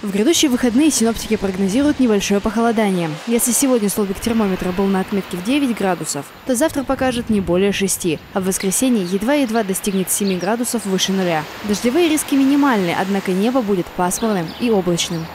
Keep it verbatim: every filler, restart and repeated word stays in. В грядущие выходные синоптики прогнозируют небольшое похолодание. Если сегодня столбик термометра был на отметке в девять градусов, то завтра покажет не более шести, а в воскресенье едва-едва достигнет семи градусов выше нуля. Дождевые риски минимальны, однако небо будет пасмурным и облачным.